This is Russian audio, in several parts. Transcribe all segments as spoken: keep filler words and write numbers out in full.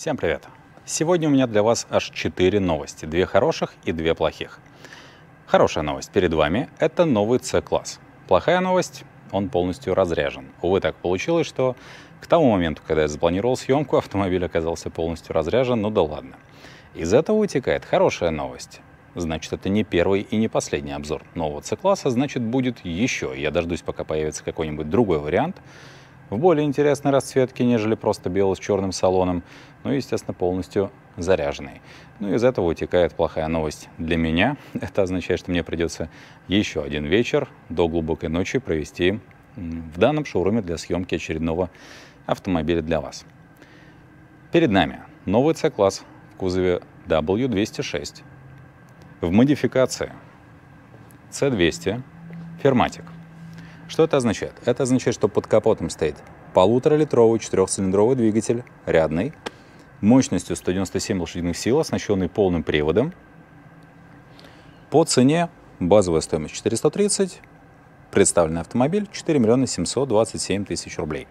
Всем привет! Сегодня у меня для вас аж четыре новости, две хороших и две плохих. Хорошая новость перед вами — это новый C-класс. Плохая новость — он полностью разряжен. Увы, так получилось, что к тому моменту, когда я запланировал съемку, автомобиль оказался полностью разряжен, ну да ладно. Из этого утекает хорошая новость. Значит, это не первый и не последний обзор нового C-класса, значит, будет еще. Я дождусь, пока появится какой-нибудь другой вариант, в более интересной расцветке, нежели просто белый с черным салоном, ну и, естественно, полностью заряженный. Ну, из этого утекает плохая новость для меня. Это означает, что мне придется еще один вечер до глубокой ночи провести в данном шоуруме для съемки очередного автомобиля для вас. Перед нами новый C-класс в кузове дабл ю двести шесть в модификации си двести ферматик. Что это означает? Это означает, что под капотом стоит полуторалитровый четырехцилиндровый двигатель, рядный, мощностью сто девяносто семь лошадиных сил, оснащенный полным приводом. По цене базовая стоимость четыреста тридцать, представленный автомобиль четыре миллиона семьсот двадцать семь тысяч рублей.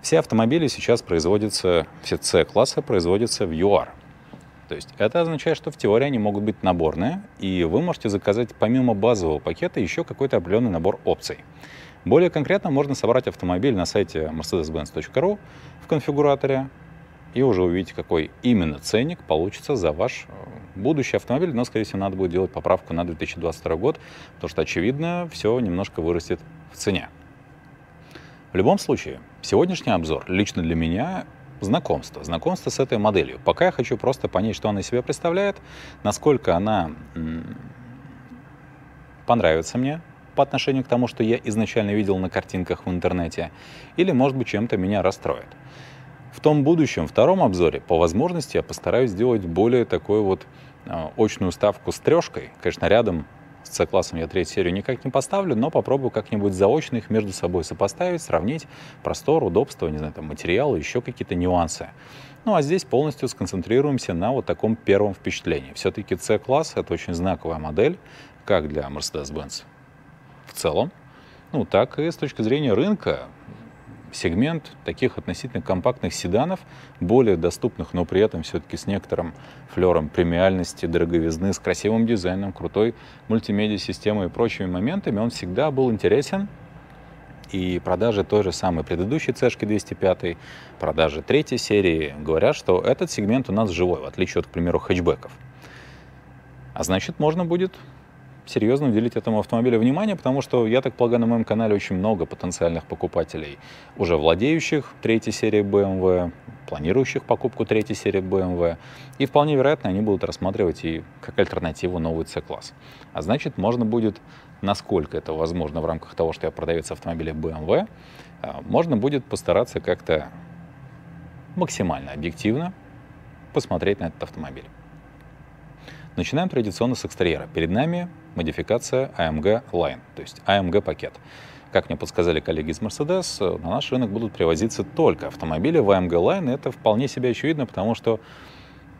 Все автомобили сейчас производятся, все C-класса производятся в ЮАР. То есть это означает, что в теории они могут быть наборные, и вы можете заказать помимо базового пакета еще какой-то определенный набор опций. Более конкретно можно собрать автомобиль на сайте мерседес бенз точка ру в конфигураторе, и уже увидите, какой именно ценник получится за ваш будущий автомобиль. Но, скорее всего, надо будет делать поправку на две тысячи двадцать второй год, потому что, очевидно, все немножко вырастет в цене. В любом случае, сегодняшний обзор лично для меня — знакомство. Знакомство с этой моделью. Пока я хочу просто понять, что она из себя представляет, насколько она понравится мне по отношению к тому, что я изначально видел на картинках в интернете, или, может быть, чем-то меня расстроит. В том будущем, втором обзоре, по возможности, я постараюсь сделать более такую вот э, очную ставку с трешкой. Конечно, рядом с C-классом я третью серию никак не поставлю, но попробую как-нибудь заочно их между собой сопоставить, сравнить простор, удобство, не знаю, там, материалы, еще какие-то нюансы. Ну, а здесь полностью сконцентрируемся на вот таком первом впечатлении. Все-таки C-класс — это очень знаковая модель, как для Mercedes-Benz в целом, ну, так и с точки зрения рынка. Сегмент таких относительно компактных седанов, более доступных, но при этом все-таки с некоторым флером премиальности, дороговизны, с красивым дизайном, крутой мультимедиа-системой и прочими моментами, он всегда был интересен. И продажи той же самой предыдущей си двести пять, продажи третьей серии говорят, что этот сегмент у нас живой, в отличие от, к примеру, хэтчбеков. А значит, можно будет серьезно уделить этому автомобилю внимание, потому что, я так полагаю, на моем канале очень много потенциальных покупателей, уже владеющих третьей серией бэ эм вэ, планирующих покупку третьей серии бэ эм вэ, и вполне вероятно, они будут рассматривать и как альтернативу новый C-класс. А значит, можно будет, насколько это возможно в рамках того, что я продавец автомобиля бэ эм вэ, можно будет постараться как-то максимально объективно посмотреть на этот автомобиль. Начинаем традиционно с экстерьера. Перед нами модификация эй эм джи Line, то есть эй эм джи-пакет. Как мне подсказали коллеги из Mercedes, на наш рынок будут привозиться только автомобили в эй эм джи Line. Это вполне себе очевидно, потому что,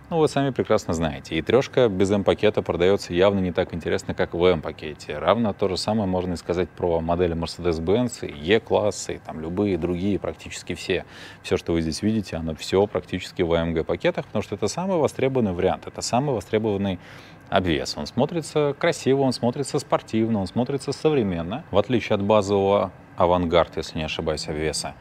ну, вы сами прекрасно знаете, и трешка без М-пакета продается явно не так интересно, как в М-пакете. Равно то же самое можно и сказать про модели Mercedes-Benz, E-классы, и там любые другие, практически все. Все, что вы здесь видите, оно все практически в эй эм джи-пакетах, потому что это самый востребованный вариант, это самый востребованный обвес. Он смотрится красиво, он смотрится спортивно, он смотрится современно, в отличие от базового авангард, если не ошибаюсь, обвеса.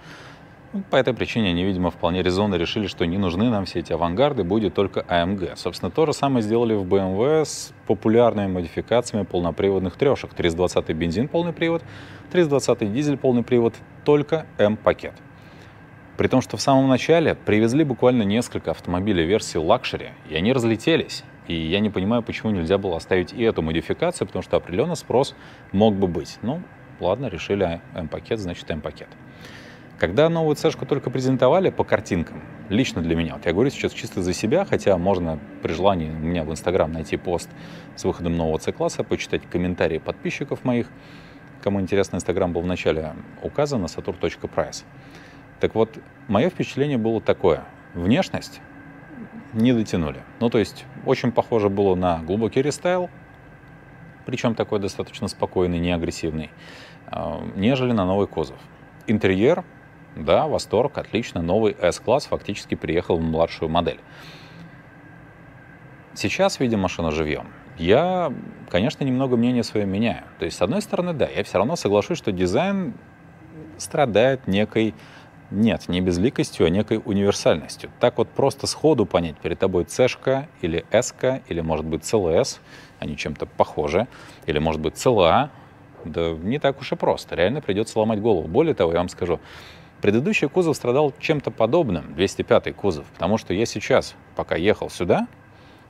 По этой причине они, видимо, вполне резонно решили, что не нужны нам все эти авангарды, будет только эй эм джи. Собственно, то же самое сделали в бэ эм вэ с популярными модификациями полноприводных трешек. триста двадцатый бензин полный привод, триста двадцатый дизель полный привод, только М-пакет. При том, что в самом начале привезли буквально несколько автомобилей версии лакшери, и они разлетелись. И я не понимаю, почему нельзя было оставить и эту модификацию, потому что определенно спрос мог бы быть. Ну, ладно, решили М-пакет, значит М-пакет. Когда новую C-шку только презентовали по картинкам, лично для меня, вот я говорю сейчас чисто за себя, хотя можно при желании у меня в Инстаграм найти пост с выходом нового C-класса, почитать комментарии подписчиков моих. Кому интересно, Инстаграм был в начале указан на satur.price. Так вот, мое впечатление было такое. Внешность не дотянули. Ну, то есть, очень похоже было на глубокий рестайл, причем такой достаточно спокойный, не агрессивный, нежели на новый кузов. Интерьер Да, восторг, отлично, новый S-класс фактически приехал в младшую модель. Сейчас видим машину живьем. Я, конечно, немного мнение свое меняю. То есть, с одной стороны, да, я все равно соглашусь, что дизайн страдает некой, нет, не безликостью, а некой универсальностью. Так вот просто сходу понять, перед тобой C-шка или S-ка, или, может быть, си эл эс, они чем-то похожи, или, может быть, си эл а, да не так уж и просто. Реально придется ломать голову. Более того, я вам скажу, предыдущий кузов страдал чем-то подобным, двести пятый кузов, потому что я сейчас, пока ехал сюда,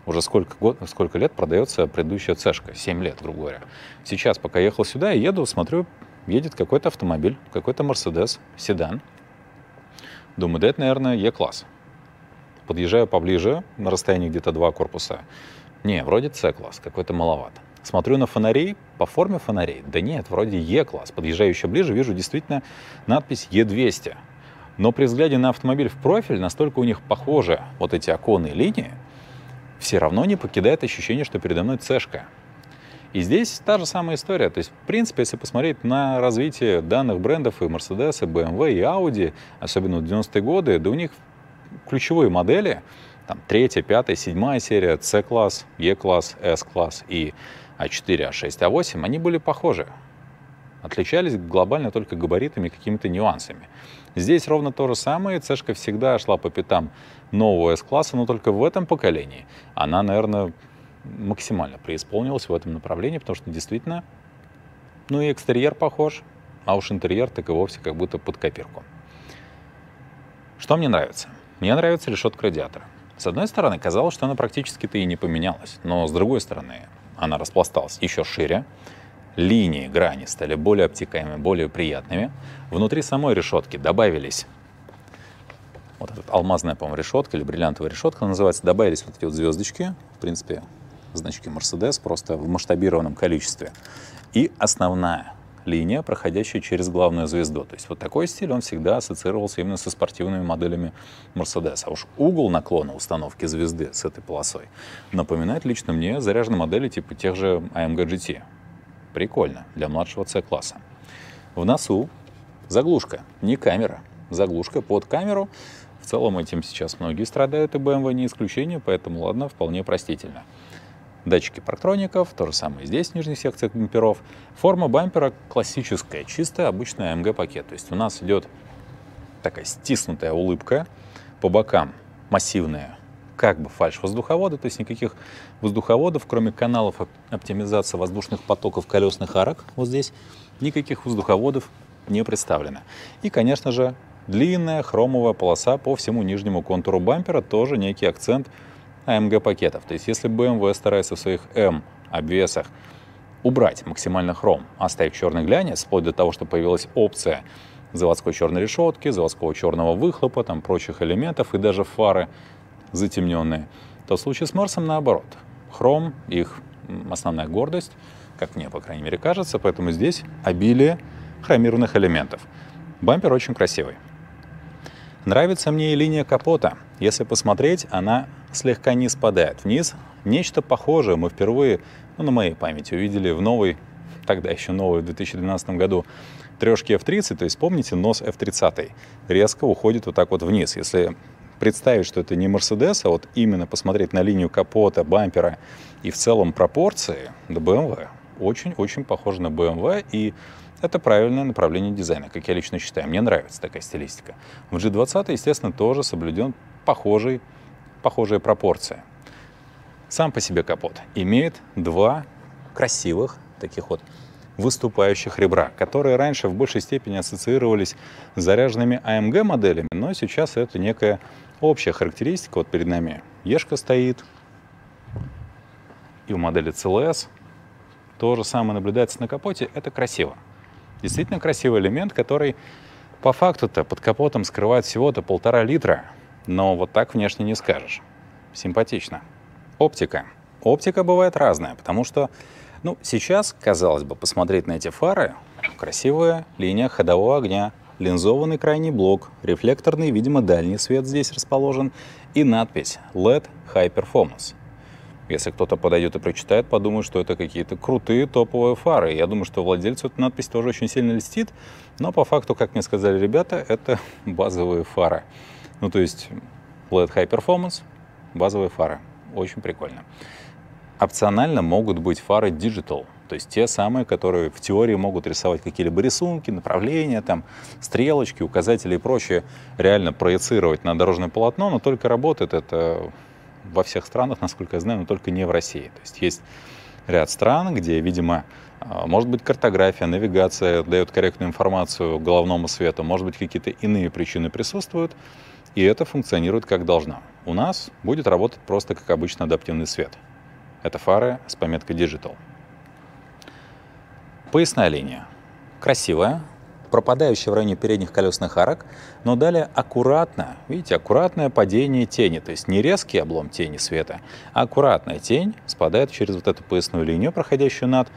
уже сколько, год, сколько лет продается предыдущая цешка, семь лет, грубо говоря. Сейчас, пока ехал сюда, я еду, смотрю, едет какой-то автомобиль, какой-то Mercedes, седан. Думаю, да это, наверное, Е-класс. Подъезжаю поближе, на расстоянии где-то два корпуса. Не, вроде С-класс, какой-то маловато. Смотрю на фонари, по форме фонарей, да нет, вроде Е-класс. Подъезжаю еще ближе, вижу действительно надпись Е двести. Но при взгляде на автомобиль в профиль, настолько у них похожи вот эти оконные линии, все равно не покидает ощущение, что передо мной С-шка. И здесь та же самая история. То есть, в принципе, если посмотреть на развитие данных брендов и Mercedes, и бэ эм вэ, и Audi, особенно в девяностые годы, да у них ключевые модели, там, третья, пятая, седьмая серия, С-класс, Е-класс, С-класс и А четыре, А шесть, А восемь, они были похожи. Отличались глобально только габаритами и какими-то нюансами. Здесь ровно то же самое. Цешка всегда шла по пятам нового S-класса, но только в этом поколении она, наверное, максимально преисполнилась в этом направлении, потому что действительно, ну и экстерьер похож, а уж интерьер так и вовсе как будто под копирку. Что мне нравится? Мне нравится решетка радиатора. С одной стороны, казалось, что она практически-то и не поменялась, но с другой стороны, она распласталась еще шире. Линии, грани стали более обтекаемыми, более приятными. Внутри самой решетки добавились вот эта алмазная, по-моему, решетка или бриллиантовая решетка, она называется, добавились вот эти вот звездочки, в принципе, значки Mercedes, просто в масштабированном количестве. И основная линия, проходящая через главную звезду. То есть вот такой стиль, он всегда ассоциировался именно со спортивными моделями Mercedes. А уж угол наклона установки звезды с этой полосой напоминает лично мне заряженные модели типа тех же А М Г Джи Ти. Прикольно, для младшего С-класса. В носу заглушка, не камера, заглушка под камеру. В целом этим сейчас многие страдают, и бэ эм вэ не исключение, поэтому, ладно, вполне простительно. Датчики парктроников, то же самое здесь, в нижних секциях бамперов. Форма бампера классическая, чистая, обычная А М Г-пакет. То есть у нас идет такая стиснутая улыбка, по бокам массивная, как бы фальш-воздуховоды, то есть никаких воздуховодов, кроме каналов оптимизации воздушных потоков колесных арок, вот здесь, никаких воздуховодов не представлено. И, конечно же, длинная хромовая полоса по всему нижнему контуру бампера, тоже некий акцент А М Г-пакетов. То есть если бэ эм вэ старается в своих М-обвесах убрать максимально хром, оставив черный глянец, вплоть до того, что появилась опция заводской черной решетки, заводского черного выхлопа, там прочих элементов и даже фары затемненные, то в случае с Мерсом наоборот. Хром — их основная гордость, как мне, по крайней мере, кажется, поэтому здесь обилие хромированных элементов. Бампер очень красивый. Нравится мне и линия капота. Если посмотреть, она слегка не спадает вниз. Нечто похожее мы впервые, ну, на моей памяти, увидели в новой, тогда еще новой, в две тысячи двенадцатом году, трешке Ф тридцать, то есть, помните, нос Ф тридцать резко уходит вот так вот вниз. Если представить, что это не Mercedes, а вот именно посмотреть на линию капота, бампера и в целом пропорции, да, бэ эм вэ очень-очень похоже на бэ эм вэ, и это правильное направление дизайна, как я лично считаю. Мне нравится такая стилистика. В джи двадцать, естественно, тоже соблюден похожий, похожие пропорции. Сам по себе капот имеет два красивых таких вот выступающих ребра, которые раньше в большей степени ассоциировались с заряженными А М Г-моделями, но сейчас это некая общая характеристика. Вот перед нами Ешка стоит, и у модели Си Эл Эс то же самое наблюдается на капоте. Это красиво. Действительно красивый элемент, который по факту-то под капотом скрывает всего-то полтора литра, но вот так внешне не скажешь. Симпатично. Оптика. Оптика бывает разная, потому что, ну, сейчас, казалось бы, посмотреть на эти фары, красивая линия ходового огня, линзованный крайний блок, рефлекторный, видимо, дальний свет здесь расположен, и надпись лед High Performance. Если кто-то подойдет и прочитает, подумает, что это какие-то крутые топовые фары. Я думаю, что владельцу эта надпись тоже очень сильно льстит. Но по факту, как мне сказали ребята, это базовые фары. Ну, то есть Blade High Performance, базовые фары. Очень прикольно. Опционально могут быть фары Digital. То есть те самые, которые в теории могут рисовать какие-либо рисунки, направления, там, стрелочки, указатели и прочее. Реально проецировать на дорожное полотно, но только работает это... во всех странах, насколько я знаю, но только не в России. То есть есть ряд стран, где, видимо, может быть картография, навигация дает корректную информацию головному свету, может быть какие-то иные причины присутствуют, и это функционирует как должно. У нас будет работать просто как обычно адаптивный свет. Это фары с пометкой Digital. Поясная линия. Красивая, пропадающая в районе передних колесных арок, но далее аккуратно, видите, аккуратное падение тени, то есть не резкий облом тени света, а аккуратная тень спадает через вот эту поясную линию, проходящую над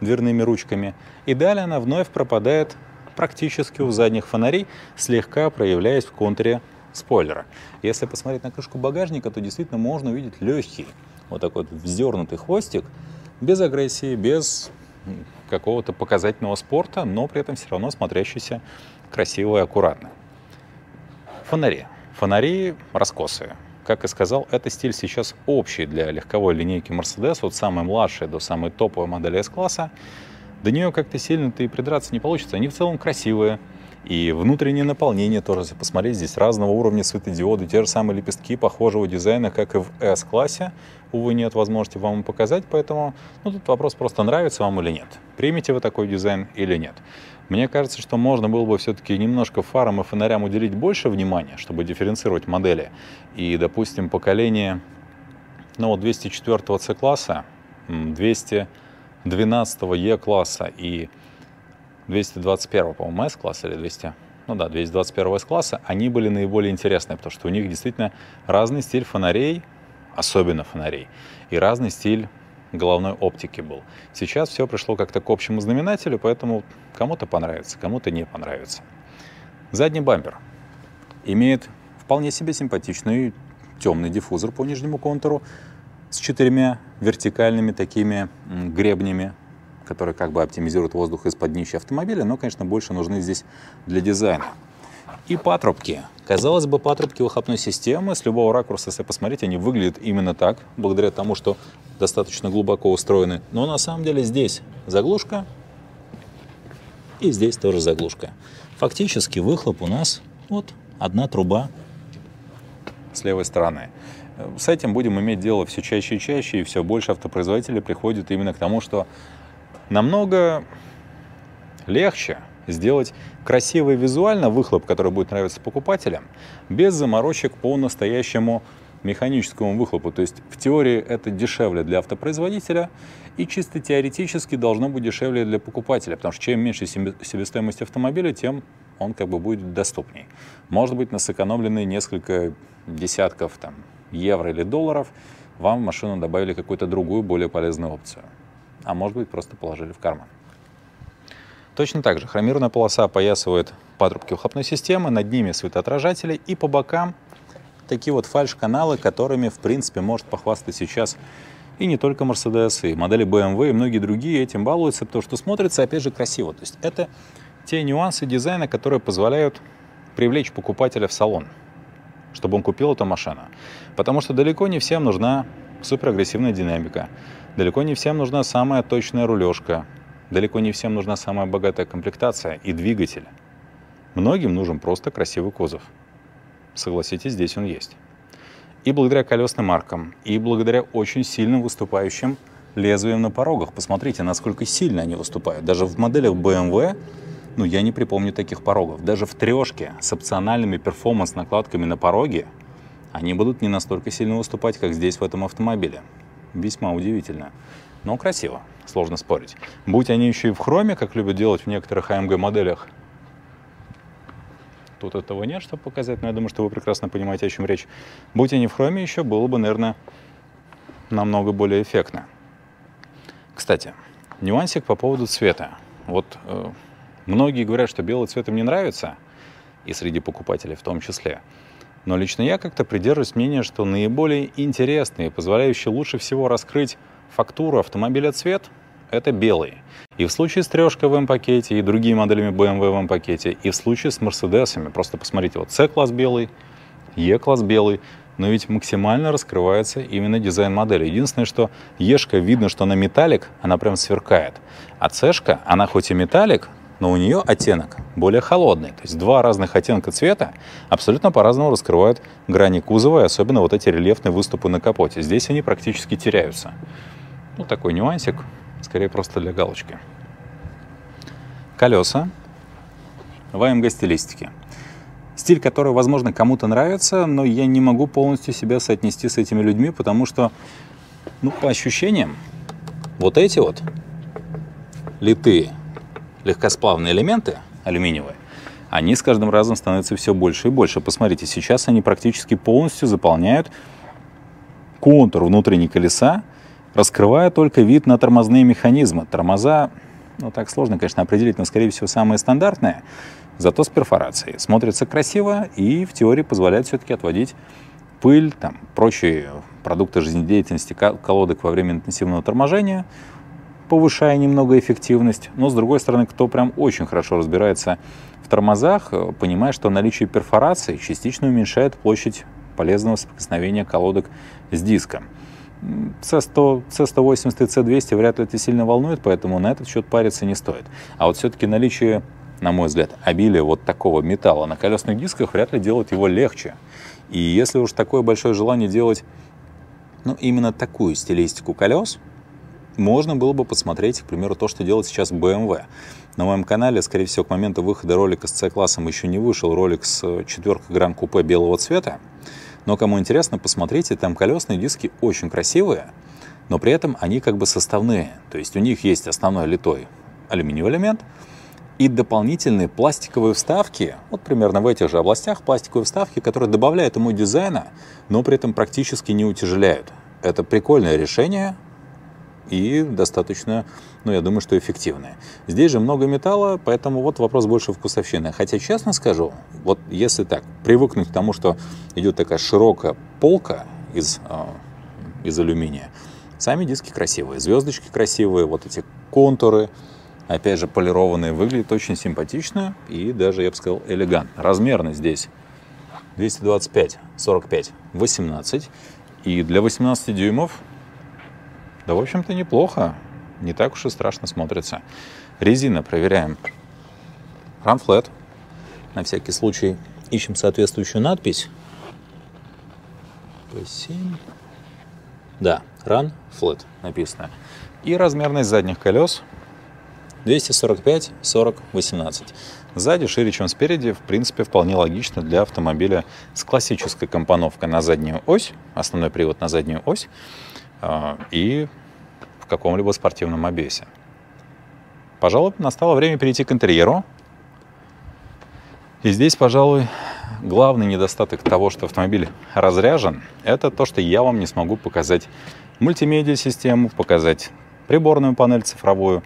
дверными ручками, и далее она вновь пропадает практически у задних фонарей, слегка проявляясь в контуре спойлера. Если посмотреть на крышку багажника, то действительно можно увидеть легкий вот такой вот вздернутый хвостик, без агрессии, без... какого-то показательного спорта, но при этом все равно смотрящийся красиво и аккуратно. Фонари. Фонари раскосые. Как и сказал, это стиль сейчас общий для легковой линейки Mercedes, от самой младшей до самой топовой модели эс класса. До нее как-то сильно-то и придраться не получится. Они в целом красивые. И внутреннее наполнение тоже, если посмотреть, здесь разного уровня светодиоды, те же самые лепестки похожего дизайна, как и в эс классе. Увы, нет возможности вам показать, поэтому ну, тут вопрос просто, нравится вам или нет. Примете вы такой дизайн или нет. Мне кажется, что можно было бы все-таки немножко фарам и фонарям уделить больше внимания, чтобы дифференцировать модели. И, допустим, поколение ну, двести четвёртого C-класса, двести двенадцатого E-класса и... двести двадцать первого, по-моему, эс класса или двести, ну да, двести двадцать первого эс класса, они были наиболее интересны, потому что у них действительно разный стиль фонарей, особенно фонарей, и разный стиль головной оптики был. Сейчас все пришло как-то к общему знаменателю, поэтому кому-то понравится, кому-то не понравится. Задний бампер имеет вполне себе симпатичный темный диффузор по нижнему контуру с четырьмя вертикальными такими гребнями, которые как бы оптимизируют воздух из-под днища автомобиля, но, конечно, больше нужны здесь для дизайна. И патрубки. Казалось бы, патрубки выхлопной системы с любого ракурса, если посмотреть, они выглядят именно так, благодаря тому, что достаточно глубоко устроены. Но на самом деле здесь заглушка и здесь тоже заглушка. Фактически выхлоп у нас вот одна труба с левой стороны. С этим будем иметь дело все чаще и чаще, и все больше автопроизводителей приходят именно к тому, что намного легче сделать красивый визуально выхлоп, который будет нравиться покупателям, без заморочек по настоящему механическому выхлопу. То есть в теории это дешевле для автопроизводителя и чисто теоретически должно быть дешевле для покупателя, потому что чем меньше себестоимость автомобиля, тем он как бы будет доступней. Может быть, на сэкономленные несколько десятков там, евро или долларов вам в машину добавили какую-то другую, более полезную опцию. А может быть, просто положили в карман. Точно так же хромированная полоса опоясывает патрубки выхлопной системы, над ними светоотражатели и по бокам такие вот фальш-каналы, которыми, в принципе, может похвастать сейчас и не только Mercedes, и модели бэ эм вэ, и многие другие этим балуются, потому что смотрится, опять же, красиво. То есть это те нюансы дизайна, которые позволяют привлечь покупателя в салон, чтобы он купил эту машину. Потому что далеко не всем нужна суперагрессивная динамика. Далеко не всем нужна самая точная рулежка, далеко не всем нужна самая богатая комплектация и двигатель. Многим нужен просто красивый кузов. Согласитесь, здесь он есть. И благодаря колесным аркам, и благодаря очень сильным выступающим лезвиям на порогах. Посмотрите, насколько сильно они выступают. Даже в моделях бэ эм вэ, ну я не припомню таких порогов, даже в трешке с опциональными перформанс-накладками на пороге, они будут не настолько сильно выступать, как здесь в этом автомобиле. Весьма удивительно, но красиво, сложно спорить. Будь они еще и в хроме, как любят делать в некоторых а эм гэ моделях, тут этого нет, чтобы показать, но я думаю, что вы прекрасно понимаете, о чем речь. Будь они в хроме еще, было бы, наверное, намного более эффектно. Кстати, нюансик по поводу цвета. Вот э, многие говорят, что белый цвет им не нравится, и среди покупателей в том числе. Но лично я как-то придерживаюсь мнения, что наиболее интересный и позволяющий лучше всего раскрыть фактуру автомобиля цвет — это белый. И в случае с трешкой в М-пакете, и другими моделями бэ эм вэ в М-пакете, и в случае с Мерседесами. Просто посмотрите, вот С-класс белый, Е-класс белый. Но ведь максимально раскрывается именно дизайн модели. Единственное, что Е-шка видно, что она металлик, она прям сверкает. А С-шка, она хоть и металлик, но у нее оттенок более холодный. То есть два разных оттенка цвета абсолютно по-разному раскрывают грани кузова, и особенно вот эти рельефные выступы на капоте. Здесь они практически теряются. Ну, такой нюансик, скорее просто для галочки. Колеса в эй эм джи стилистике. Стиль, который, возможно, кому-то нравится, но я не могу полностью себя соотнести с этими людьми, потому что, ну, по ощущениям, вот эти вот литые легкосплавные элементы алюминиевые, они с каждым разом становятся все больше и больше. Посмотрите, сейчас они практически полностью заполняют контур внутренней колеса, раскрывая только вид на тормозные механизмы. Тормоза, ну, так сложно, конечно, определить, но, скорее всего, самые стандартные, зато с перфорацией. Смотрится красиво и в теории позволяет все-таки отводить пыль, там, прочие продукты жизнедеятельности колодок во время интенсивного торможения, повышая немного эффективность. Но, с другой стороны, кто прям очень хорошо разбирается в тормозах, понимает, что наличие перфорации частично уменьшает площадь полезного соприкосновения колодок с диском. С сто, С сто восемьдесят и С двести вряд ли это сильно волнует, поэтому на этот счет париться не стоит. А вот все-таки наличие, на мой взгляд, обилие вот такого металла на колесных дисках вряд ли делает его легче. И если уж такое большое желание делать, ну, именно такую стилистику колес, можно было бы посмотреть, к примеру, то, что делает сейчас бэ эм вэ. На моем канале, скорее всего, к моменту выхода ролика с С-классом еще не вышел ролик с четверкой гран-купе белого цвета. Но кому интересно, посмотрите, там колесные диски очень красивые, но при этом они как бы составные. То есть у них есть основной литой алюминиевый элемент и дополнительные пластиковые вставки, вот примерно в этих же областях пластиковые вставки, которые добавляют ему дизайна, но при этом практически не утяжеляют. Это прикольное решение и достаточно, ну, я думаю, что эффективное. Здесь же много металла, поэтому вот вопрос больше вкусовщины. Хотя, честно скажу, вот если так, привыкнуть к тому, что идет такая широкая полка из, э, из алюминия, сами диски красивые, звездочки красивые, вот эти контуры, опять же, полированные, выглядят очень симпатично и даже, я бы сказал, элегантно. Размерность здесь двести двадцать пять, сорок пять, восемнадцать. И для восемнадцати дюймов, да, в общем-то, неплохо. Не так уж и страшно смотрится. Резина проверяем. Run Flat. На всякий случай ищем соответствующую надпись. пэ семь. Да, Run Flat написано. И размерность задних колес. двести сорок пять, сорок, восемнадцать. Сзади шире, чем спереди, в принципе, вполне логично для автомобиля с классической компоновкой на заднюю ось, основной привод на заднюю ось, э, и в каком-либо спортивном обвесе. Пожалуй, настало время перейти к интерьеру. И здесь, пожалуй, главный недостаток того, что автомобиль разряжен, это то, что я вам не смогу показать мультимедиа-систему, показать приборную панель цифровую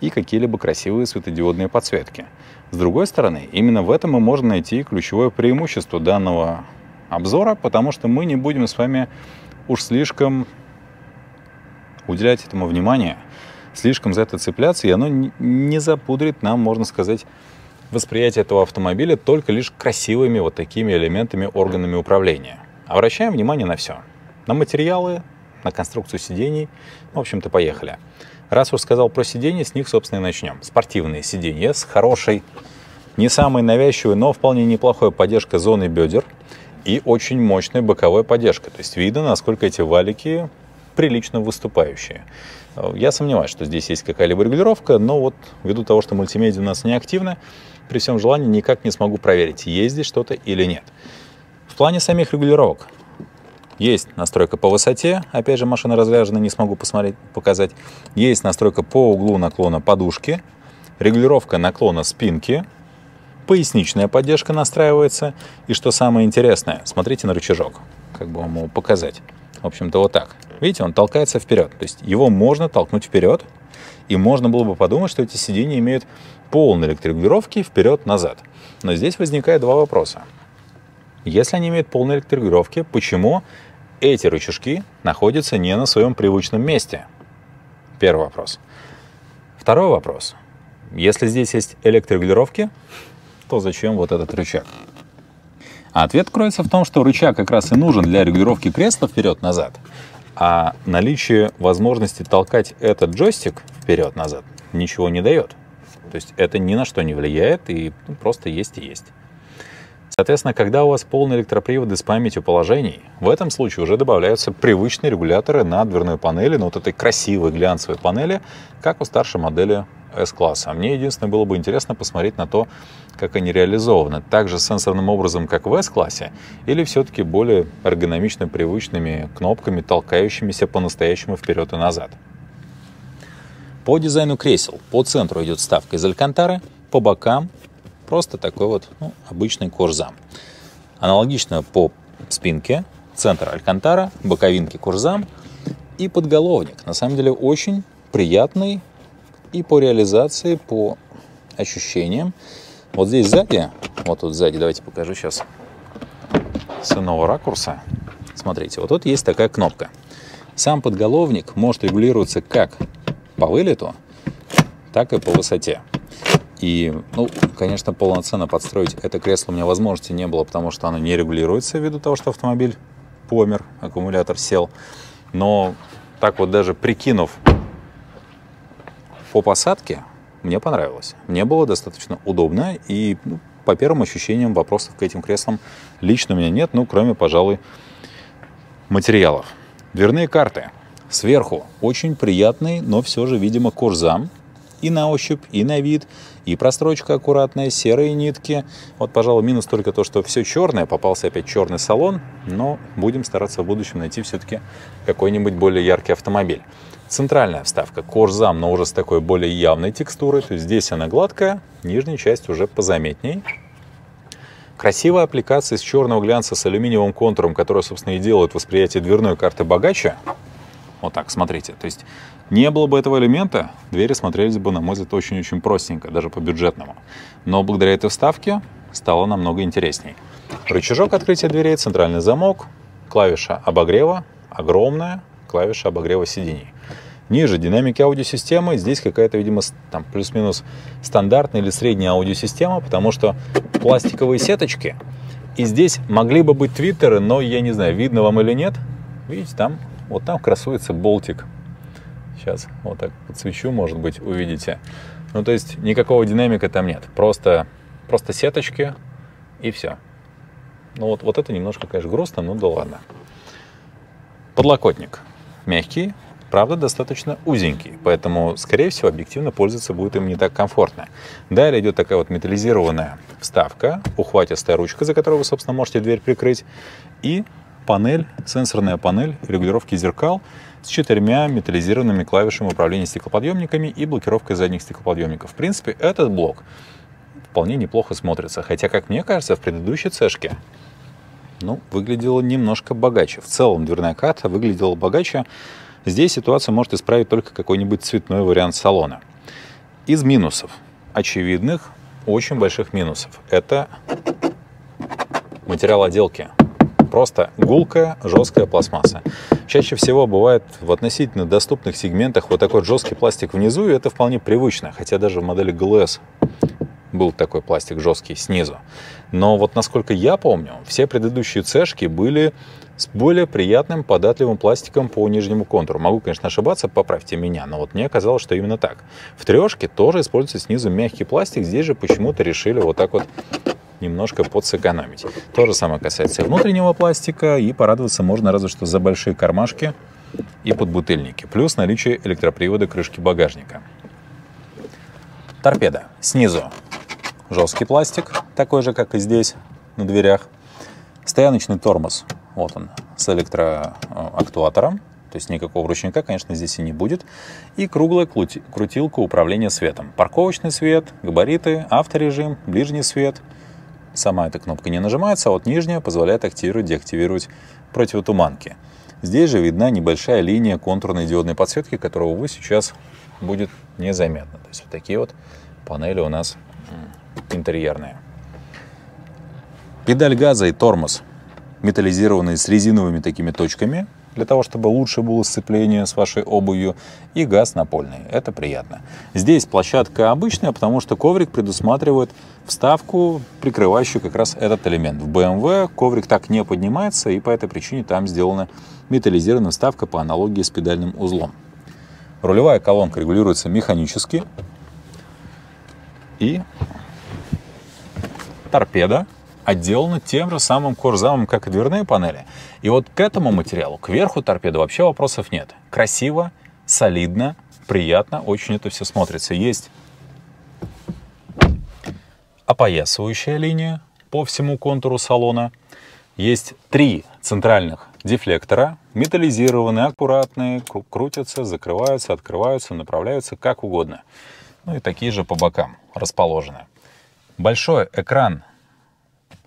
и какие-либо красивые светодиодные подсветки. С другой стороны, именно в этом и можно найти ключевое преимущество данного обзора, потому что мы не будем с вами уж слишком уделять этому внимание, слишком за это цепляться, и оно не запудрит нам, можно сказать, восприятие этого автомобиля только лишь красивыми вот такими элементами, органами управления. Обращаем внимание на все. На материалы, на конструкцию сидений. В общем-то, поехали. Раз уж сказал про сиденья, с них, собственно, и начнем. Спортивные сиденья с хорошей, не самой навязчивой, но вполне неплохой поддержкой зоны бедер и очень мощной боковой поддержкой. То есть видно, насколько эти валики прилично выступающие. Я сомневаюсь, что здесь есть какая-либо регулировка, но вот ввиду того, что мультимедиа у нас не активно, при всем желании никак не смогу проверить, есть здесь что-то или нет. В плане самих регулировок. Есть настройка по высоте, опять же, машина разряжена, не смогу посмотреть, показать. Есть настройка по углу наклона подушки, регулировка наклона спинки, поясничная поддержка настраивается. И что самое интересное, смотрите на рычажок, как бы вам его показать. В общем-то, вот так. Видите, он толкается вперед, то есть его можно толкнуть вперед. И можно было бы подумать, что эти сиденья имеют полные электрорегулировки вперед-назад. Но здесь возникает два вопроса. если они имеют полные электрогировки, почему эти рычажки находятся не на своем привычном месте? Первый вопрос. Второй вопрос. Если здесь есть электрорегулировки, то зачем вот этот рычаг? А ответ кроется в том, что рычаг как раз и нужен для регулировки кресла вперед-назад, а наличие возможности толкать этот джойстик вперед-назад ничего не дает. То есть это ни на что не влияет, и просто есть и есть. Соответственно, когда у вас полные электроприводы с памятью положений, в этом случае уже добавляются привычные регуляторы на дверной панели, на вот этой красивой глянцевой панели, как у старшей модели эс класса. Мне единственное было бы интересно посмотреть на то, как они реализованы. Также сенсорным образом, как в эс классе, или все-таки более эргономично привычными кнопками, толкающимися по-настоящему вперед и назад. По дизайну кресел по центру идет вставка из алькантары, по бокам просто такой вот, ну, обычный кожзам. Аналогично по спинке, центр алькантара, боковинки кожзам и подголовник. На самом деле очень приятный и по реализации, по ощущениям. Вот здесь сзади, вот тут сзади, давайте покажу сейчас с иного ракурса. Смотрите, вот тут есть такая кнопка. Сам подголовник может регулироваться как по вылету, так и по высоте. И, ну, конечно, полноценно подстроить это кресло у меня возможности не было, потому что оно не регулируется ввиду того, что автомобиль помер, аккумулятор сел. Но так вот даже прикинув по посадке, мне понравилось. Мне было достаточно удобно, и, ну, по первым ощущениям вопросов к этим креслам лично у меня нет, ну, кроме, пожалуй, материалов. Дверные карты. Сверху очень приятный, но все же, видимо, кожзам. И на ощупь, и на вид, и прострочка аккуратная, серые нитки. Вот, пожалуй, минус только то, что все черное, попался опять черный салон, но будем стараться в будущем найти все-таки какой-нибудь более яркий автомобиль. Центральная вставка, кожзам, но уже с такой более явной текстурой, то есть здесь она гладкая, нижняя часть уже позаметней. Красивая аппликация из черного глянца с алюминиевым контуром, которая, собственно, и делает восприятие дверной карты богаче. Вот так, смотрите, то есть не было бы этого элемента, двери смотрелись бы, на мой взгляд, очень-очень простенько, даже по-бюджетному. Но благодаря этой вставке стало намного интересней. Рычажок открытия дверей, центральный замок, клавиша обогрева, огромная клавиша обогрева сидений. Ниже динамики аудиосистемы, здесь какая-то, видимо, там плюс-минус стандартная или средняя аудиосистема, потому что пластиковые сеточки, и здесь могли бы быть твиттеры, но я не знаю, видно вам или нет, видите, там... Вот там красуется болтик. Сейчас вот так подсвечу, может быть, увидите. Ну, то есть никакого динамика там нет. Просто, просто сеточки и все. Ну, вот, вот это немножко, конечно, грустно, но да ладно. Подлокотник мягкий, правда, достаточно узенький. Поэтому, скорее всего, объективно пользоваться будет им не так комфортно. Далее идет такая вот металлизированная вставка, ухватистая ручка, за которую вы, собственно, можете дверь прикрыть. И... панель, сенсорная панель регулировки зеркал с четырьмя металлизированными клавишами управления стеклоподъемниками и блокировкой задних стеклоподъемников. В принципе, этот блок вполне неплохо смотрится, хотя, как мне кажется, в предыдущей цешке, ну, выглядело немножко богаче. В целом дверная карта выглядела богаче. Здесь ситуацию может исправить только какой-нибудь цветной вариант салона. Из минусов, очевидных, очень больших минусов, это материал отделки. Просто гулкая, жесткая пластмасса. Чаще всего бывает в относительно доступных сегментах вот такой жесткий пластик внизу, и это вполне привычно, хотя даже в модели джи эл эс был такой пластик жесткий снизу. Но вот насколько я помню, все предыдущие цешки были с более приятным податливым пластиком по нижнему контуру. Могу, конечно, ошибаться, поправьте меня, но вот мне казалось, что именно так. В трешке тоже используется снизу мягкий пластик, здесь же почему-то решили вот так вот немножко подсэкономить. То же самое касается внутреннего пластика, и порадоваться можно разве что за большие кармашки и подбутыльники, плюс наличие электропривода крышки багажника. Торпеда. Снизу жесткий пластик, такой же, как и здесь на дверях. Стояночный тормоз, вот он, с электроактуатором, то есть никакого ручника, конечно, здесь и не будет. И круглая крутилка управления светом. Парковочный свет, габариты, авторежим, ближний свет. Сама эта кнопка не нажимается, а вот нижняя позволяет активировать, деактивировать противотуманки. Здесь же видна небольшая линия контурной диодной подсветки, которая, увы, сейчас будет незаметна. То есть вот такие вот панели у нас интерьерные. Педаль газа и тормоз металлизированные с резиновыми такими точками, для того, чтобы лучше было сцепление с вашей обувью, и газ напольный. Это приятно. Здесь площадка обычная, потому что коврик предусматривает вставку, прикрывающую как раз этот элемент. В бэ эм вэ коврик так не поднимается, и по этой причине там сделана металлизированная вставка по аналогии с педальным узлом. Рулевая колонка регулируется механически. И торпеда отделана тем же самым корзамом, как и дверные панели. И вот к этому материалу, к верху торпеды, вообще вопросов нет. Красиво, солидно, приятно, очень это все смотрится. Есть опоясывающая линия по всему контуру салона. Есть три центральных дефлектора, металлизированные, аккуратные, крутятся, закрываются, открываются, направляются как угодно. Ну и такие же по бокам расположены. Большой экран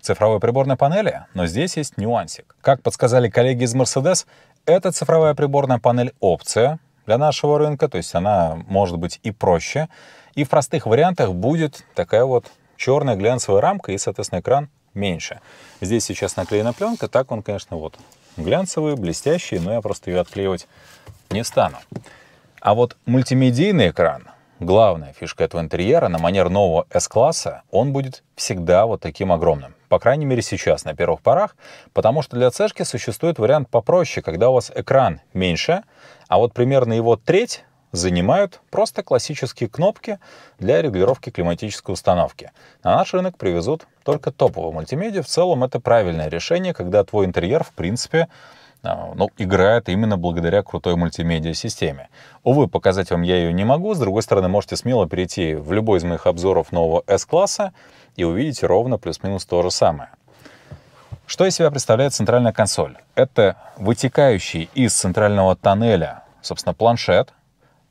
цифровой приборной панели, но здесь есть нюансик. Как подсказали коллеги из Mercedes, эта цифровая приборная панель опция для нашего рынка, то есть она может быть и проще, и в простых вариантах будет такая вот черная глянцевая рамка и, соответственно, экран меньше. Здесь сейчас наклеена пленка, так он, конечно, вот глянцевый, блестящий, но я просто ее отклеивать не стану. А вот мультимедийный экран, главная фишка этого интерьера, на манер нового эс класса, он будет всегда вот таким огромным. По крайней мере сейчас, на первых порах, потому что для цешки существует вариант попроще, когда у вас экран меньше, а вот примерно его треть занимают просто классические кнопки для регулировки климатической установки. На наш рынок привезут только топовую мультимедиа. В целом это правильное решение, когда твой интерьер, в принципе, ну, играет именно благодаря крутой мультимедиа-системе. Увы, показать вам я ее не могу. С другой стороны, можете смело перейти в любой из моих обзоров нового эс класса и увидите ровно плюс-минус то же самое. Что из себя представляет центральная консоль? Это вытекающий из центрального тоннеля, собственно, планшет,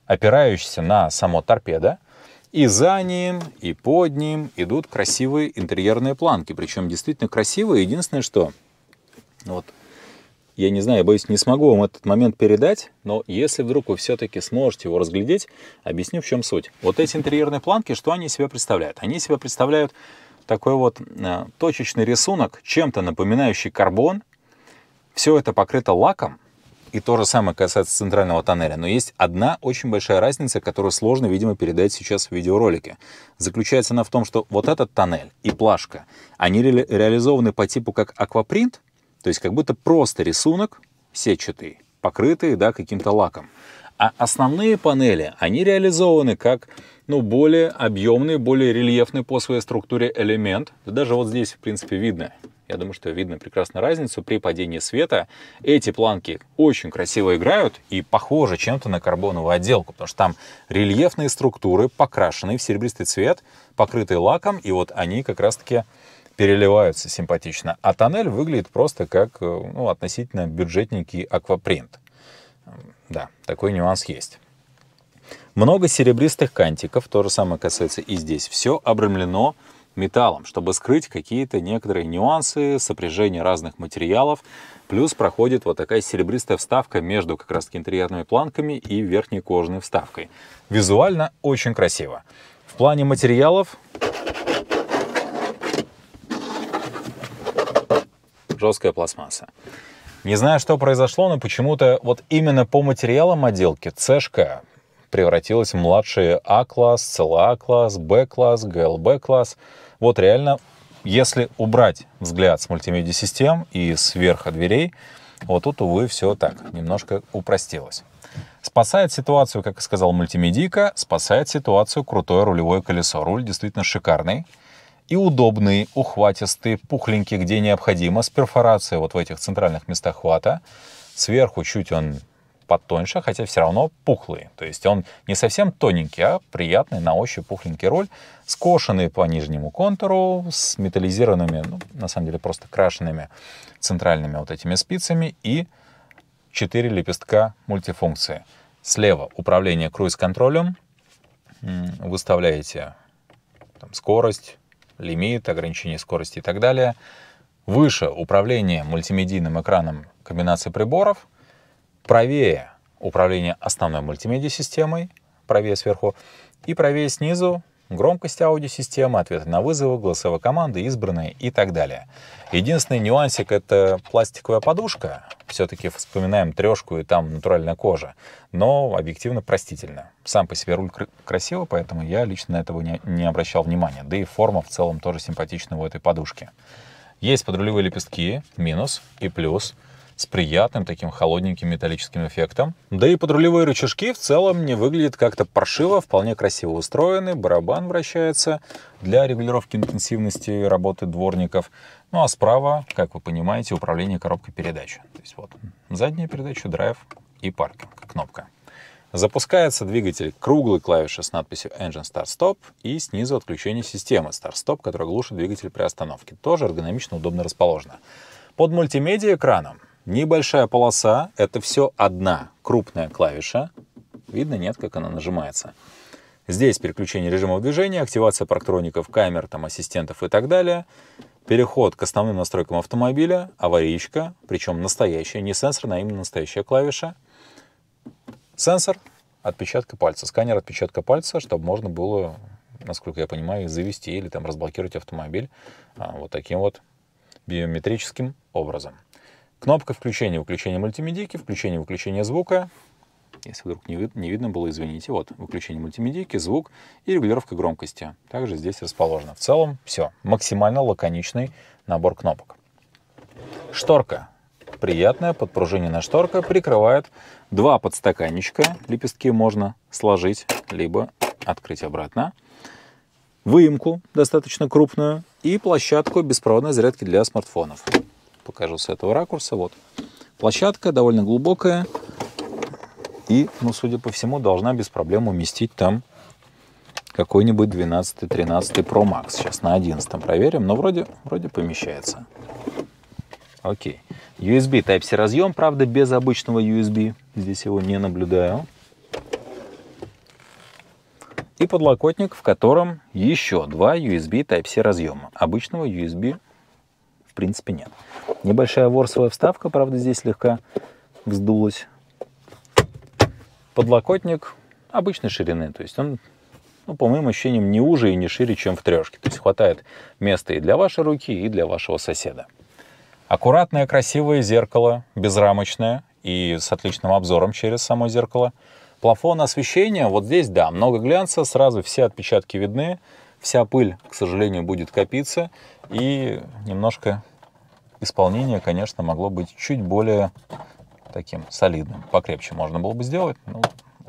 опирающийся на само торпедо, и за ним, и под ним идут красивые интерьерные планки. Причем действительно красивые. Единственное, что... вот, я не знаю, я боюсь, не смогу вам этот момент передать, но если вдруг вы все-таки сможете его разглядеть, объясню, в чем суть. Вот эти интерьерные планки, что они из себя представляют? Они из себя представляют такой вот э, точечный рисунок, чем-то напоминающий карбон. Все это покрыто лаком, и то же самое касается центрального тоннеля. Но есть одна очень большая разница, которую сложно, видимо, передать сейчас в видеоролике. Заключается она в том, что вот этот тоннель и плашка, они ре- реализованы по типу как аквапринт, то есть как будто просто рисунок сетчатый, покрытый, да, каким-то лаком. А основные панели, они реализованы как, ну, более объемный, более рельефный по своей структуре элемент. Даже вот здесь, в принципе, видно. Я думаю, что видно прекрасно разницу при падении света. Эти планки очень красиво играют и похожи чем-то на карбоновую отделку, потому что там рельефные структуры, покрашенные в серебристый цвет, покрытые лаком, и вот они как раз-таки переливаются симпатично, а тоннель выглядит просто как, ну, относительно бюджетненький аквапринт. Да, такой нюанс есть. Много серебристых кантиков, то же самое касается и здесь. Все обрамлено металлом, чтобы скрыть какие-то некоторые нюансы, сопряжение разных материалов. Плюс проходит вот такая серебристая вставка между как раз интерьерными планками и верхней кожаной вставкой. Визуально очень красиво. В плане материалов... жесткая пластмасса. Не знаю, что произошло, но почему-то вот именно по материалам отделки цешка превратилась в младшие А-класс, Си Эл Эй-класс, Бэ-класс, Гэ Эл Бэ-класс. Вот реально, если убрать взгляд с мультимедиа-систем и сверху дверей, вот тут, увы, все так, немножко упростилось. Спасает ситуацию, как и сказал, мультимедийка, спасает ситуацию крутое рулевое колесо. Руль действительно шикарный. И удобные, ухватистые, пухленькие, где необходимо, с перфорацией вот в этих центральных местах хвата. Сверху чуть он потоньше, хотя все равно пухлый. То есть он не совсем тоненький, а приятный на ощупь пухленький руль, скошенный по нижнему контуру, с металлизированными, ну, на самом деле просто крашенными центральными вот этими спицами, и четыре лепестка мультифункции. Слева управление круиз-контролем. Выставляете там скорость, лимит, ограничение скорости и так далее. Выше управление мультимедийным экраном комбинации приборов. Правее управление основной мультимедиа-системой, правее сверху. И правее снизу Громкость аудиосистемы, ответы на вызовы, голосовые команды, избранные и так далее. Единственный нюансик — это пластиковая подушка. Все-таки вспоминаем трешку, и там натуральная кожа. Но объективно простительно. Сам по себе руль красивый, поэтому я лично на этого не, не обращал внимания. Да и форма в целом тоже симпатичная у этой подушки. Есть подрулевые лепестки, минус и плюс, с приятным таким холодненьким металлическим эффектом. Да и подрулевые рычажки в целом не выглядят как-то паршиво, вполне красиво устроены, барабан вращается для регулировки интенсивности работы дворников. Ну а справа, как вы понимаете, управление коробкой передач. То есть вот задняя передача, драйв и паркинг, кнопка. Запускается двигатель круглой клавиши с надписью Engine Start Stop и снизу отключение системы Start Stop, которая глушит двигатель при остановке. Тоже эргономично, удобно расположена. Под мультимедиа экраном небольшая полоса, это все одна крупная клавиша. Видно, нет, как она нажимается. Здесь переключение режимов движения, активация парктроников, камер, там, ассистентов и так далее. Переход к основным настройкам автомобиля, аварийка, причем настоящая, не сенсорная, а именно настоящая клавиша. Сенсор отпечатка пальца, сканер отпечатка пальца, чтобы можно было, насколько я понимаю, завести или там разблокировать автомобиль вот таким вот биометрическим образом. Кнопка включения-выключения мультимедийки, включение-выключение звука. Если вдруг не, вид не видно было, извините. Вот, выключение мультимедийки, звук и регулировка громкости. Также здесь расположено. В целом все. Максимально лаконичный набор кнопок. Шторка. Приятная подпружиненная шторка. Прикрывает два подстаканничка. Лепестки можно сложить, либо открыть обратно. Выемку достаточно крупную. И площадку беспроводной зарядки для смартфонов. Покажу с этого ракурса. Вот площадка довольно глубокая и, ну, судя по всему, должна без проблем уместить там какой-нибудь двенадцатый тринадцатый Pro Max. Сейчас на одиннадцатом проверим, но вроде, вроде помещается. Окей. ю эс би Type-C разъем, правда, без обычного ю эс би. Здесь его не наблюдаю. И подлокотник, в котором еще два ю эс би Type-C разъема. Обычного ю эс би в принципе нет. Небольшая ворсовая вставка, правда, здесь слегка вздулась. Подлокотник обычной ширины, то есть он, ну, по моим ощущениям, не уже и не шире, чем в трешке. То есть хватает места и для вашей руки, и для вашего соседа. Аккуратное, красивое зеркало, безрамочное и с отличным обзором через само зеркало. Плафон освещения, вот здесь, да, много глянца, сразу все отпечатки видны. Вся пыль, к сожалению, будет копиться, и немножко исполнение, конечно, могло быть чуть более таким солидным. Покрепче можно было бы сделать, ну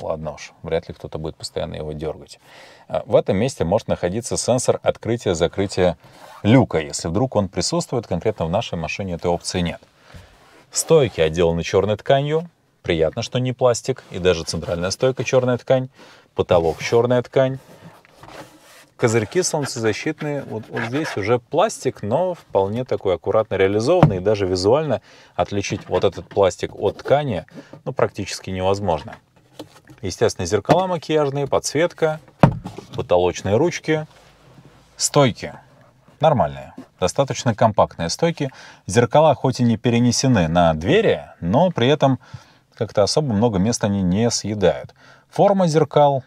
ладно уж, вряд ли кто-то будет постоянно его дергать. В этом месте может находиться сенсор открытия-закрытия люка, если вдруг он присутствует, конкретно в нашей машине этой опции нет. Стойки отделаны черной тканью, приятно, что не пластик, и даже центральная стойка черная ткань, потолок черная ткань. Козырьки солнцезащитные, вот, вот здесь уже пластик, но вполне такой аккуратно реализованный, и даже визуально отличить вот этот пластик от ткани, ну, практически невозможно. Естественно, зеркала макияжные, подсветка, потолочные ручки, стойки нормальные, достаточно компактные стойки. Зеркала хоть и не перенесены на двери, но при этом как-то особо много места они не съедают. Форма зеркал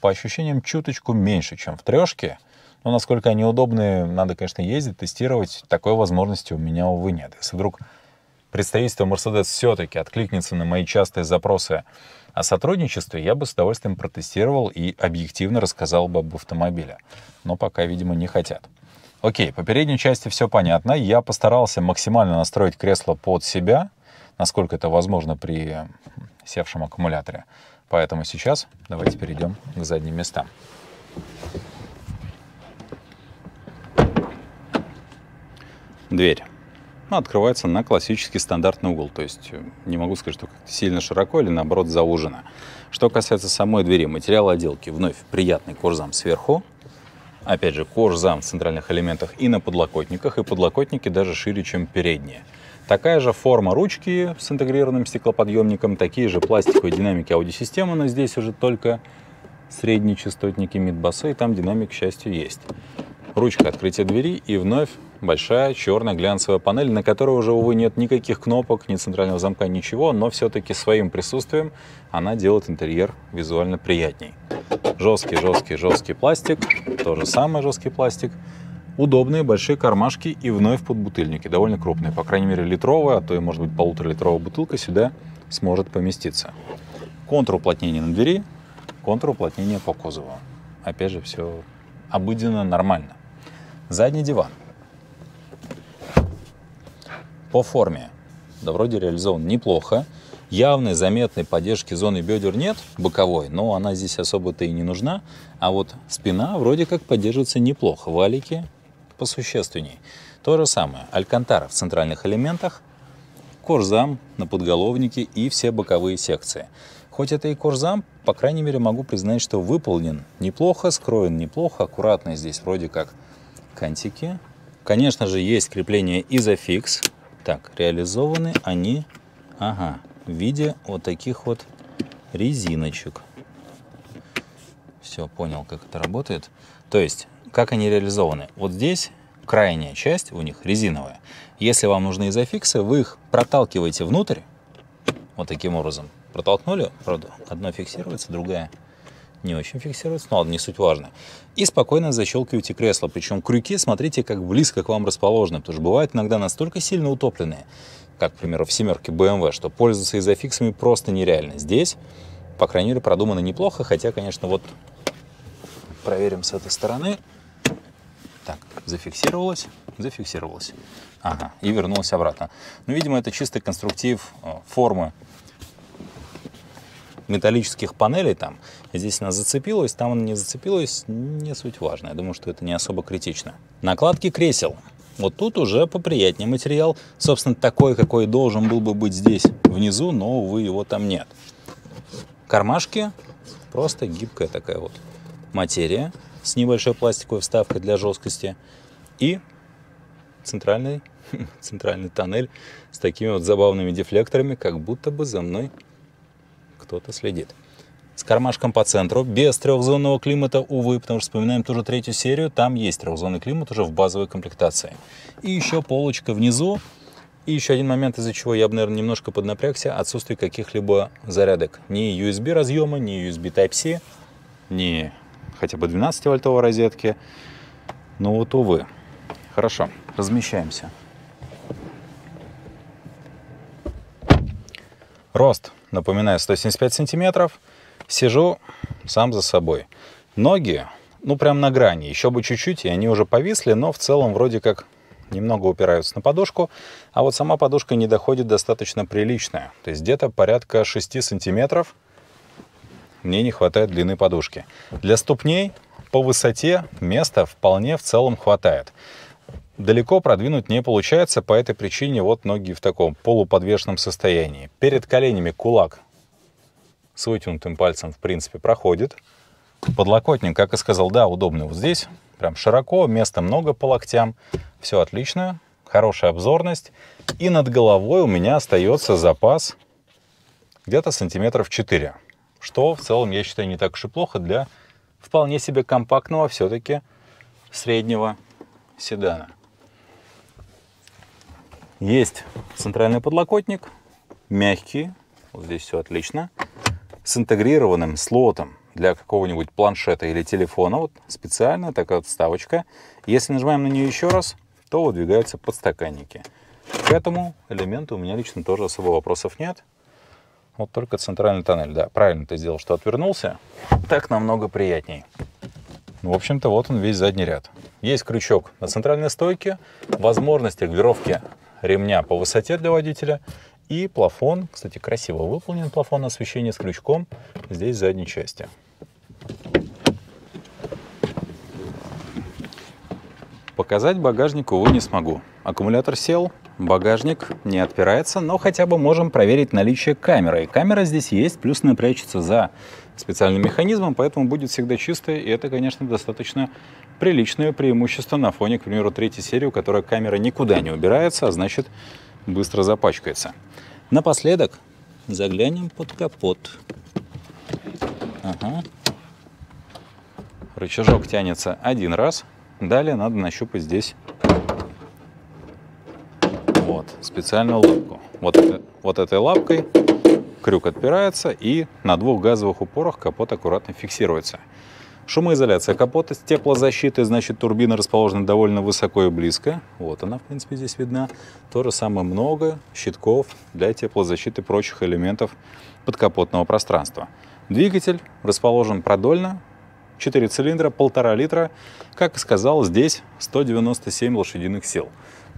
по ощущениям чуточку меньше, чем в трешке. Но насколько они удобные, надо, конечно, ездить, тестировать. Такой возможности у меня, увы, нет. Если вдруг представительство Mercedes все-таки откликнется на мои частые запросы о сотрудничестве, я бы с удовольствием протестировал и объективно рассказал бы об автомобиле. Но пока, видимо, не хотят. Окей, по передней части все понятно. Я постарался максимально настроить кресло под себя, насколько это возможно при севшем аккумуляторе. Поэтому сейчас давайте перейдем к задним местам. Дверь. Она открывается на классический стандартный угол. То есть не могу сказать, что как-то сильно широко или наоборот заужено. Что касается самой двери, материал отделки. Вновь приятный кожзам сверху. Опять же, кожзам в центральных элементах и на подлокотниках. И подлокотники даже шире, чем передние. Такая же форма ручки с интегрированным стеклоподъемником, такие же пластиковые динамики аудиосистемы, но здесь уже только среднечастотники мид-баса, и там динамик, к счастью, есть. ручка открытия двери и вновь большая черная глянцевая панель, на которой уже, увы, нет никаких кнопок, ни центрального замка, ничего, но все-таки своим присутствием она делает интерьер визуально приятней. Жесткий, жесткий, жесткий пластик, тоже самый жесткий пластик. Удобные большие кармашки и вновь подбутыльники, довольно крупные. По крайней мере, литровая, а то и, может быть, полуторалитровая бутылка сюда сможет поместиться. Контур уплотнения на двери, контур уплотнения по кузову. Опять же, все обыденно, нормально. Задний диван. По форме, да, вроде реализован неплохо. Явной, заметной поддержки зоны бедер нет, боковой, но она здесь особо-то и не нужна. А вот спина вроде как поддерживается неплохо, валики посущественней. То же самое, алькантара в центральных элементах, корзам на подголовнике и все боковые секции. Хоть это и корзам, по крайней мере могу признать, что выполнен неплохо, скроен неплохо, аккуратно здесь вроде как кантики. Конечно же, есть крепление ISOFIX. Так, реализованы они, ага, в виде вот таких вот резиночек. Все, понял, как это работает. То есть, как они реализованы? Вот здесь крайняя часть у них резиновая. Если вам нужны изофиксы, вы их проталкиваете внутрь. Вот таким образом. Протолкнули, правда, одна фиксируется, другая не очень фиксируется, но ладно, не суть важно. И спокойно защелкиваете кресло. Причем крюки смотрите, как близко к вам расположены, потому что бывают иногда настолько сильно утопленные, как, к примеру, в семерке бэ эм вэ, что пользоваться изофиксами просто нереально. Здесь, по крайней мере, продумано неплохо, хотя, конечно, вот проверим с этой стороны. Так, зафиксировалось, зафиксировалось. Ага, и вернулось обратно. Ну, видимо, это чистый конструктив формы металлических панелей там. Здесь она зацепилась, там она не зацепилась, не суть важно. Я думаю, что это не особо критично. Накладки кресел. Вот тут уже поприятнее материал. Собственно, такой, какой должен был бы быть здесь внизу, но, увы, его там нет. Кармашки. Просто гибкая такая вот материя с небольшой пластиковой вставкой для жесткости. И центральный, центральный тоннель с такими вот забавными дефлекторами, как будто бы за мной кто-то следит. С кармашком по центру, без трехзонного климата, увы, потому что вспоминаем ту же третью серию, там есть трехзонный климат уже в базовой комплектации. И еще полочка внизу, и еще один момент, из-за чего я бы, наверное, немножко поднапрягся, отсутствие каких-либо зарядок. Ни ю эс би разъема, ни ю эс би тайп си, ни хотя бы двенадцати вольтовой розетки. Ну вот, увы. Хорошо, размещаемся. Рост, напоминаю, сто семьдесят пять сантиметров. Сижу сам за собой. Ноги, ну, прям на грани. Еще бы чуть-чуть, и они уже повисли, но в целом вроде как немного упираются на подушку. А вот сама подушка не доходит достаточно приличная. То есть где-то порядка шести сантиметров мне не хватает длины подушки. Для ступней по высоте места вполне в целом хватает. Далеко продвинуть не получается, по этой причине вот ноги в таком полуподвешенном состоянии. Перед коленями кулак с вытянутым пальцем, в принципе, проходит. Подлокотник, как и сказал, да, удобный вот здесь. Прям широко, места много по локтям. Все отлично, хорошая обзорность. И над головой у меня остается запас где-то сантиметров четыре. Что в целом, я считаю, не так уж и плохо для вполне себе компактного, все-таки среднего седана. Есть центральный подлокотник, мягкий. Вот здесь все отлично. С интегрированным слотом для какого-нибудь планшета или телефона. Вот специальная такая вот вставочка. Если нажимаем на нее еще раз, то выдвигаются подстаканники. К этому элементу у меня лично тоже особо вопросов нет. Вот только центральный тоннель. Да, правильно ты сделал, что отвернулся. Так намного приятней. Ну, в общем-то, вот он весь задний ряд. Есть крючок на центральной стойке. Возможность регулировки ремня по высоте для водителя. И плафон, кстати, красиво выполнен плафон освещения с крючком здесь в задней части. Показать багажник, увы, не смогу. Аккумулятор сел, багажник не отпирается, но хотя бы можем проверить наличие камеры. И камера здесь есть, плюс она прячется за специальным механизмом, поэтому будет всегда чистая. И это, конечно, достаточно приличное преимущество на фоне, к примеру, третьей серии, у которой камера никуда не убирается, а значит, быстро запачкается. Напоследок заглянем под капот. Ага. Рычажок тянется один раз, Далее надо нащупать здесь вот специальную лапку. Вот, это, вот этой лапкой крюк отпирается, и на двух газовых упорах капот аккуратно фиксируется. Шумоизоляция капота с теплозащитой, значит, турбина расположена довольно высоко и близко. Вот она, в принципе, здесь видна. То же самое, много щитков для теплозащиты прочих элементов подкапотного пространства. Двигатель расположен продольно, четыре цилиндра, полтора литра. Как и сказал, здесь сто девяносто семь лошадиных сил.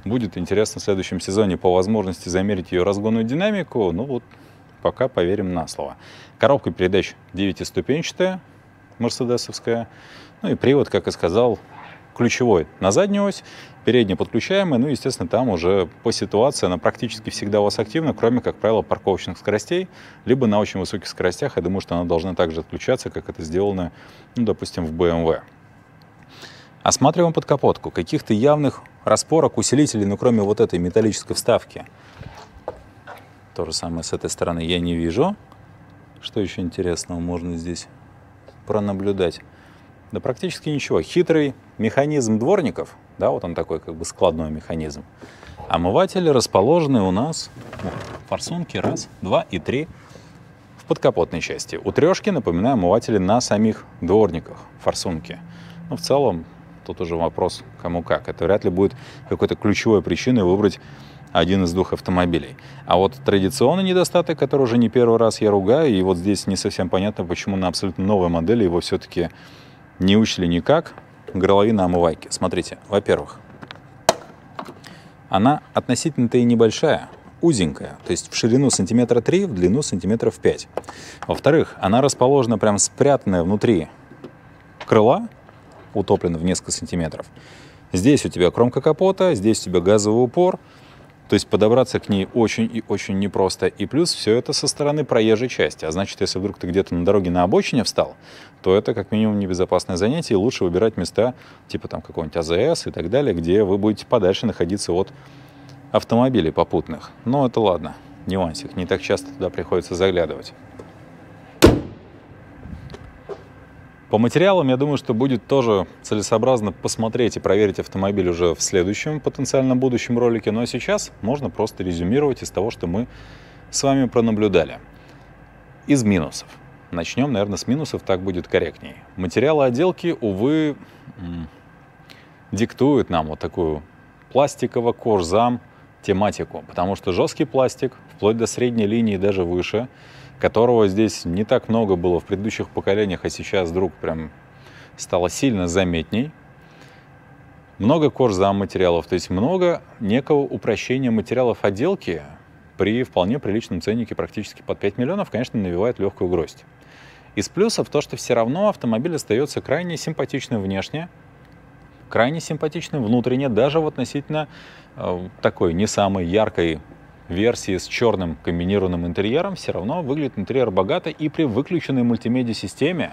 Будет интересно в следующем сезоне по возможности замерить ее разгонную динамику, ну вот пока поверим на слово. Коробка передач девятиступенчатая, мерседесовская. Ну и привод, как и сказал, ключевой на заднюю ось, передний подключаемый. Ну, естественно, там уже по ситуации она практически всегда у вас активна, кроме, как правило, парковочных скоростей, либо на очень высоких скоростях. Я думаю, что она должна также отключаться, как это сделано, ну, допустим, в бэ эм вэ. Осматриваем подкапотку. Каких-то явных распорок, усилителей, ну, кроме вот этой металлической вставки, то же самое с этой стороны я не вижу. Что еще интересного можно здесь пронаблюдать? Да практически ничего. Хитрый механизм дворников, да, вот он такой как бы складной механизм. Омыватели расположены у нас, вот, форсунки раз, два и три в подкапотной части. У трешки, напоминаю, омыватели на самих дворниках, форсунки. Но в целом тут уже вопрос кому как. Это вряд ли будет какой-то ключевой причиной выбрать один из двух автомобилей. А вот традиционный недостаток, который уже не первый раз я ругаю, и вот здесь не совсем понятно, почему на абсолютно новой модели его все-таки не учли никак, горловина омывайки. Смотрите, во-первых, она относительно-то и небольшая, узенькая, то есть в ширину сантиметра три, в длину сантиметров пять. Во-вторых, она расположена прям спрятанная внутри крыла, утоплена в несколько сантиметров. Здесь у тебя кромка капота, здесь у тебя газовый упор. То есть подобраться к ней очень и очень непросто. И плюс все это со стороны проезжей части. А значит, если вдруг ты где-то на дороге на обочине встал, то это как минимум небезопасное занятие. И лучше выбирать места типа там какого-нибудь а зэ эс и так далее, где вы будете подальше находиться от автомобилей попутных. Но это ладно, нюансик. Не так часто туда приходится заглядывать. По материалам, я думаю, что будет тоже целесообразно посмотреть и проверить автомобиль уже в следующем, потенциально будущем ролике. Ну а сейчас можно просто резюмировать из того, что мы с вами пронаблюдали. Из минусов. Начнем, наверное, с минусов, так будет корректней. Материалы отделки, увы, диктуют нам вот такую пластиково-корзам тематику, потому что жесткий пластик, вплоть до средней линии и даже выше, которого здесь не так много было в предыдущих поколениях, а сейчас вдруг прям стало сильно заметней. Много корзам материалов, то есть много некого упрощения материалов отделки при вполне приличном ценнике практически под пять миллионов, конечно, навевает легкую грусть. Из плюсов то, что все равно автомобиль остается крайне симпатичным внешне, крайне симпатичным внутренне, даже в относительно э, такой не самой яркой версии с черным комбинированным интерьером, все равно выглядит интерьер богато, и при выключенной мультимедиа-системе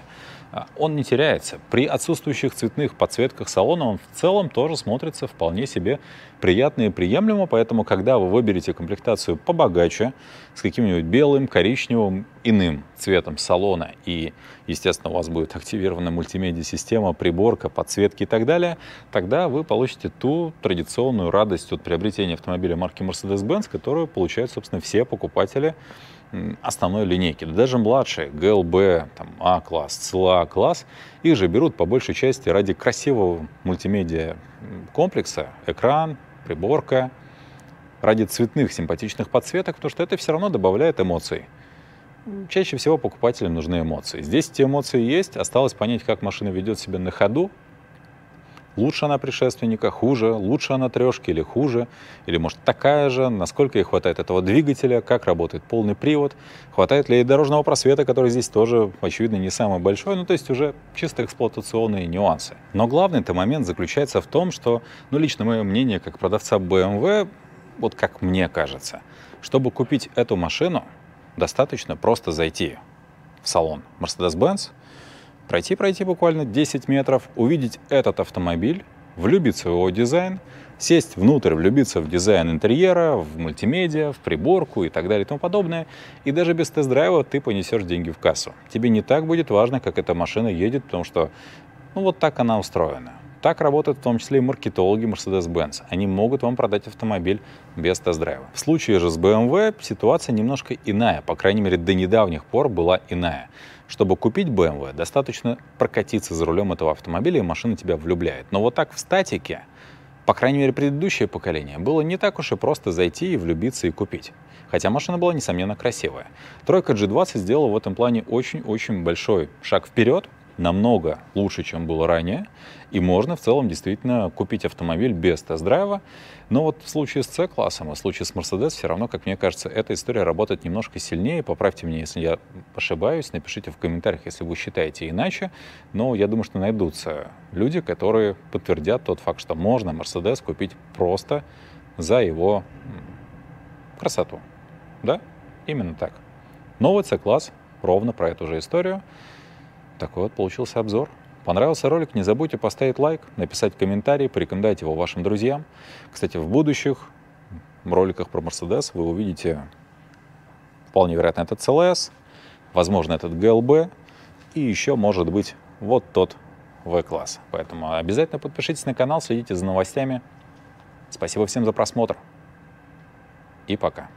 он не теряется. При отсутствующих цветных подсветках салона он в целом тоже смотрится вполне себе приятно и приемлемо, поэтому когда вы выберете комплектацию побогаче, с каким-нибудь белым, коричневым, иным цветом салона, и, естественно, у вас будет активирована мультимедиа-система, приборка, подсветки и так далее, тогда вы получите ту традиционную радость от приобретения автомобиля марки Mercedes-Benz, которую получают, собственно, все покупатели основной линейки. Даже младшие, гэ эл бэ, А-класс, си эл а-класс, их же берут по большей части ради красивого мультимедиа-комплекса, экран, приборка, ради цветных симпатичных подсветок, потому что это все равно добавляет эмоций. Чаще всего покупателям нужны эмоции. Здесь эти эмоции есть, осталось понять, как машина ведет себя на ходу. Лучше она предшественника, хуже, лучше она трешки или хуже, или, может, такая же, насколько ей хватает этого двигателя, как работает полный привод, хватает ли ей дорожного просвета, который здесь тоже, очевидно, не самый большой, ну, то есть уже чисто эксплуатационные нюансы. Но главный-то момент заключается в том, что, ну, лично мое мнение, как продавца бэ эм вэ, вот как мне кажется, чтобы купить эту машину, достаточно просто зайти в салон Mercedes-Benz, пройти-пройти буквально десять метров, увидеть этот автомобиль, влюбиться в его дизайн, сесть внутрь, влюбиться в дизайн интерьера, в мультимедиа, в приборку и так далее и тому подобное. И даже без тест-драйва ты понесешь деньги в кассу. Тебе не так будет важно, как эта машина едет, потому что ну, вот так она устроена. Так работают в том числе и маркетологи Mercedes-Benz. Они могут вам продать автомобиль без тест-драйва. В случае же с бэ эм вэ ситуация немножко иная, по крайней мере до недавних пор была иная. Чтобы купить бэ эм вэ, достаточно прокатиться за рулем этого автомобиля, и машина тебя влюбляет. Но вот так в статике, по крайней мере предыдущее поколение, было не так уж и просто зайти и влюбиться и купить. Хотя машина была, несомненно, красивая. Тройка джи двадцать сделала в этом плане очень-очень большой шаг вперед, намного лучше, чем было ранее, и можно в целом действительно купить автомобиль без тест-драйва. Но вот в случае с С-классом и в случае с Mercedes все равно, как мне кажется, эта история работает немножко сильнее. Поправьте меня, если я ошибаюсь, напишите в комментариях, если вы считаете иначе. Но я думаю, что найдутся люди, которые подтвердят тот факт, что можно Mercedes купить просто за его красоту. Да, именно так. Новый С-класс ровно про эту же историю. Такой вот получился обзор. Понравился ролик? Не забудьте поставить лайк, написать комментарий, порекомендовать его вашим друзьям. Кстати, в будущих роликах про Mercedes вы увидите, вполне вероятно, этот си эл эс, возможно, этот джи эл би и еще, может быть, вот тот вэ класс. Поэтому обязательно подпишитесь на канал, следите за новостями. Спасибо всем за просмотр и пока.